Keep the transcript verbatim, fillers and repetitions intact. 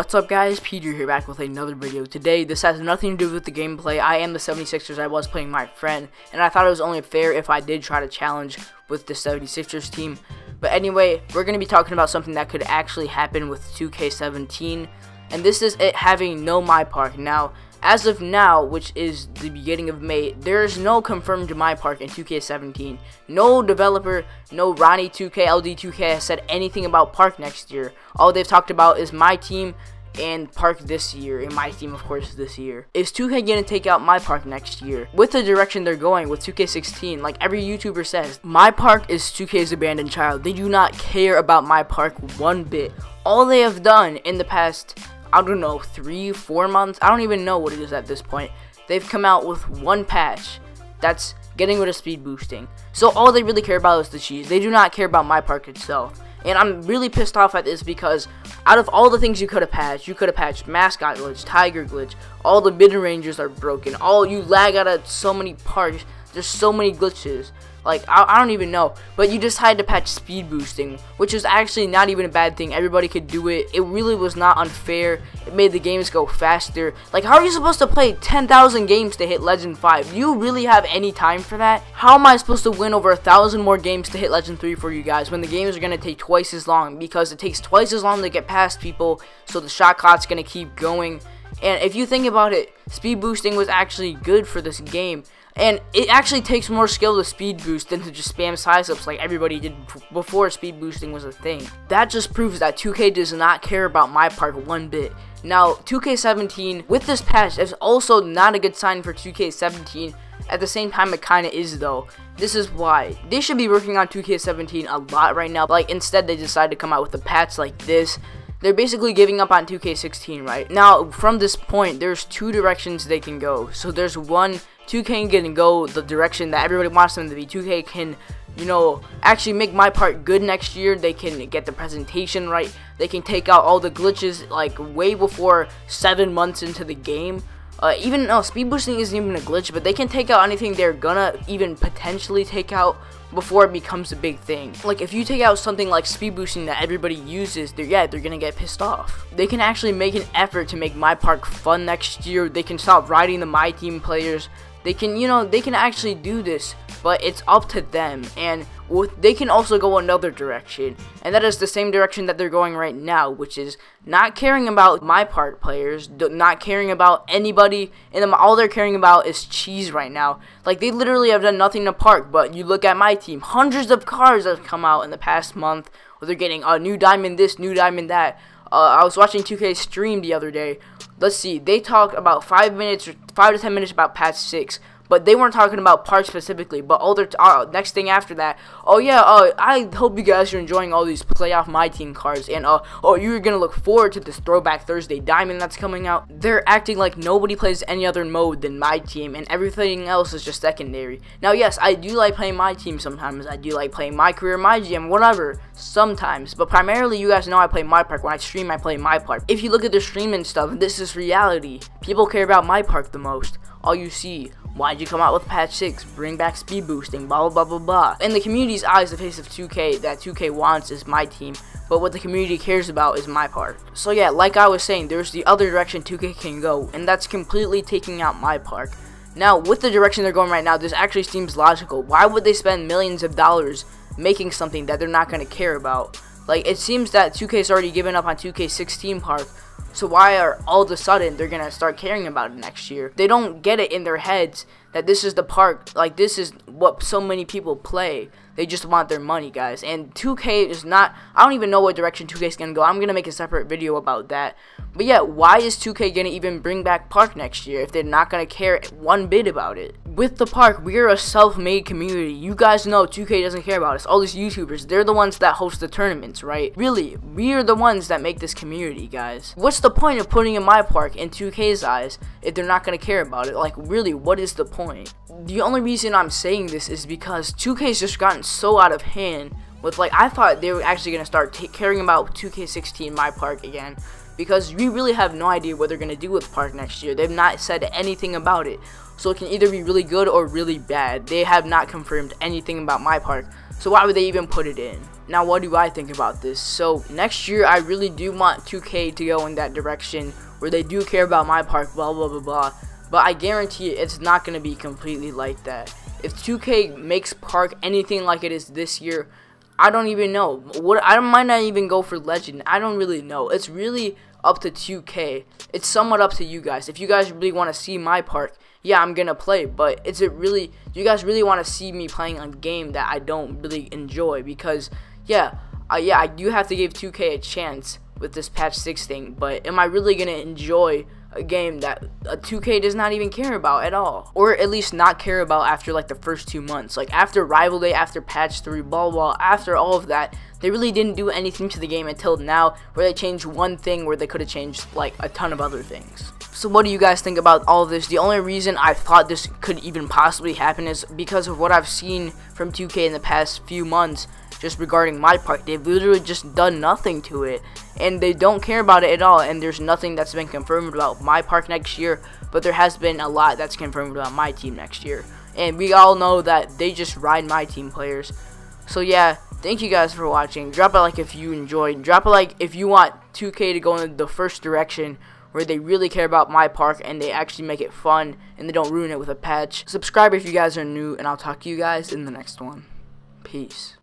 What's up guys, Peter here, back with another video. Today, this has nothing to do with the gameplay. I am the seventy-sixers, I was playing my friend, and I thought it was only fair if I did try to challenge with the seventy-sixers team. But anyway, we're going to be talking about something that could actually happen with two K seventeen, and this is it having no MyPark. Now, as of now, which is the beginning of May, there is no confirmed MyPark in two K seventeen. No developer, no Ronnie two K, L D two K has said anything about Park next year. All they've talked about is MyTeam and Park this year, and MyTeam, of course, this year. Is two K gonna take out MyPark next year? With the direction they're going with two K sixteen, like every YouTuber says, MyPark is two K's abandoned child. They do not care about MyPark one bit. All they have done in the past, I don't know, three, four months, I don't even know what it is at this point, they've come out with one patch that's getting rid of speed boosting. So all they really care about is the cheese. They do not care about MyPark itself. And I'm really pissed off at this because out of all the things you could have patched, you could have patched mascot glitch, tiger glitch, all the mid rangers are broken, all you lag out of so many parts, there's so many glitches. Like, I, I don't even know, but you decided to patch speed boosting, which is actually not even a bad thing. Everybody could do it. It really was not unfair. It made the games go faster. Like, how are you supposed to play ten thousand games to hit Legend five? Do you really have any time for that? How am I supposed to win over a thousand more games to hit Legend three for you guys when the games are going to take twice as long? Because it takes twice as long to get past people, so the shot clock's going to keep going. And if you think about it, speed boosting was actually good for this game. And it actually takes more skill to speed boost than to just spam size-ups like everybody did before speed boosting was a thing. That just proves that two K does not care about MyPark one bit. Now, two K seventeen, with this patch, is also not a good sign for two K seventeen. At the same time, it kinda is though. This is why. They should be working on two K seventeen a lot right now. Like, instead, they decide to come out with a patch like this. They're basically giving up on two K sixteen, right? Now, from this point, there's two directions they can go. So there's one, two K can go the direction that everybody wants them to be. two K can, you know, actually make MyPark good next year. They can get the presentation right. They can take out all the glitches, like, way before seven months into the game. Uh, even, no, speed boosting isn't even a glitch, but they can take out anything they're gonna even potentially take out before it becomes a big thing. Like, if you take out something like speed boosting that everybody uses, they're, yeah, they're gonna get pissed off. They can actually make an effort to make MyPark fun next year. They can stop riding the MyTeam players. They can, you know, they can actually do this, but it's up to them. And with, they can also go another direction, and that is the same direction that they're going right now, which is not caring about MyPark players, not caring about anybody, and all they're caring about is cheese right now. Like, they literally have done nothing to Park, but you look at MyTeam, hundreds of cars have come out in the past month, where they're getting a new diamond this, new diamond that. Uh, I was watching two K stream the other day. Let's see, they talk about five minutes, or five to ten minutes about patch six, but they weren't talking about Park specifically. But all their t uh, next thing after that, oh yeah, uh, I hope you guys are enjoying all these playoff MyTeam cards, and uh, oh, you're gonna look forward to this Throwback Thursday diamond that's coming out. They're acting like nobody plays any other mode than MyTeam, and everything else is just secondary. Now, yes, I do like playing MyTeam sometimes. I do like playing MyCareer, MyGM, whatever. Sometimes, but primarily, you guys know I play MyPark. When I stream, I play MyPark. If you look at the stream and stuff, this is reality. People care about MyPark the most. All you see, why'd you come out with patch six, bring back speed boosting, blah blah blah blah blah. In the community's eyes, the face of two K that two K wants is MyTeam, but what the community cares about is MyPark. So yeah, like I was saying, there's the other direction two K can go, and that's completely taking out MyPark. Now, with the direction they're going right now, this actually seems logical. Why would they spend millions of dollars making something that they're not going to care about? Like, it seems that two K's already given up on two K sixteen Park, so why are all of a sudden they're going to start caring about it next year? They don't get it in their heads that this is the Park, like, this is what so many people play. They just want their money, guys. And two K is not, I don't even know what direction two K is going to go. I'm going to make a separate video about that. But yeah, why is two K going to even bring back Park next year if they're not going to care one bit about it? With the Park, we are a self-made community. You guys know two K doesn't care about us. All these YouTubers, they're the ones that host the tournaments, right? Really, we are the ones that make this community, guys. What's the point of putting in MyPark in two K's eyes if they're not going to care about it? Like, really, what is the point? Point. The only reason I'm saying this is because two K's just gotten so out of hand with, like, I thought they were actually going to start caring about two K sixteen MyPark again. because we really have no idea what they're going to do with Park next year. They've not said anything about it, so it can either be really good or really bad. They have not confirmed anything about MyPark, so why would they even put it in? Now, what do I think about this? So next year, I really do want two K to go in that direction where they do care about MyPark, blah, blah, blah, blah. But I guarantee it's not going to be completely like that. If two K makes Park anything like it is this year, I don't even know. What I might not even go for Legend. I don't really know. It's really up to two K. It's somewhat up to you guys. If you guys really want to see MyPark, yeah, I'm going to play. But is it really, do you guys really want to see me playing a game that I don't really enjoy? Because, yeah, uh, yeah, I do have to give two K a chance with this patch six thing. But am I really going to enjoy a game that uh, two K does not even care about at all, or at least not care about after like the first two months, like after Rival Day, after patch three, blah blah, after all of that? They really didn't do anything to the game until now, where they changed one thing where they could have changed like a ton of other things. So what do you guys think about all of this? The only reason I thought this could even possibly happen is because of what I've seen from two K in the past few months just regarding MyPark. They've literally just done nothing to it, and they don't care about it at all, and there's nothing that's been confirmed about MyPark next year, but there has been a lot that's confirmed about MyTeam next year, and we all know that they just ride MyTeam players. So yeah, thank you guys for watching. Drop a like if you enjoyed. Drop a like if you want two K to go in the first direction where they really care about MyPark and they actually make it fun and they don't ruin it with a patch. Subscribe if you guys are new, and I'll talk to you guys in the next one. Peace.